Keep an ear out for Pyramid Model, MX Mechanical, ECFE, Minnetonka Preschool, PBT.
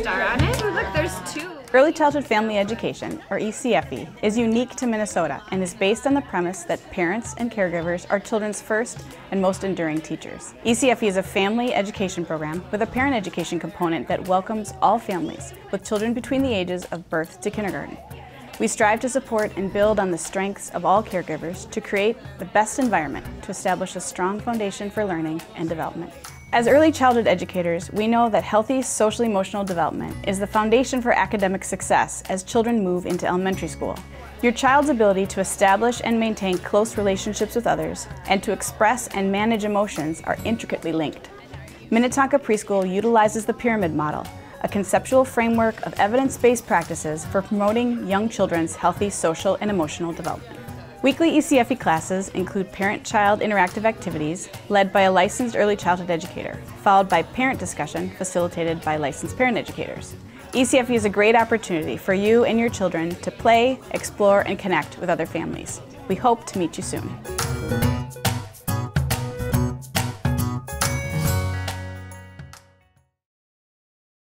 star on it. Look, there's two. Early Childhood Family Education, or ECFE, is unique to Minnesota and is based on the premise that parents and caregivers are children's first and most enduring teachers. ECFE is a family education program with a parent education component that welcomes all families with children between the ages of birth to kindergarten. We strive to support and build on the strengths of all caregivers to create the best environment to establish a strong foundation for learning and development. As early childhood educators, we know that healthy social-emotional development is the foundation for academic success as children move into elementary school. Your child's ability to establish and maintain close relationships with others and to express and manage emotions are intricately linked. Minnetonka Preschool utilizes the Pyramid Model, a conceptual framework of evidence-based practices for promoting young children's healthy social and emotional development. Weekly ECFE classes include parent-child interactive activities led by a licensed early childhood educator, followed by parent discussion facilitated by licensed parent educators. ECFE is a great opportunity for you and your children to play, explore, and connect with other families. We hope to meet you soon.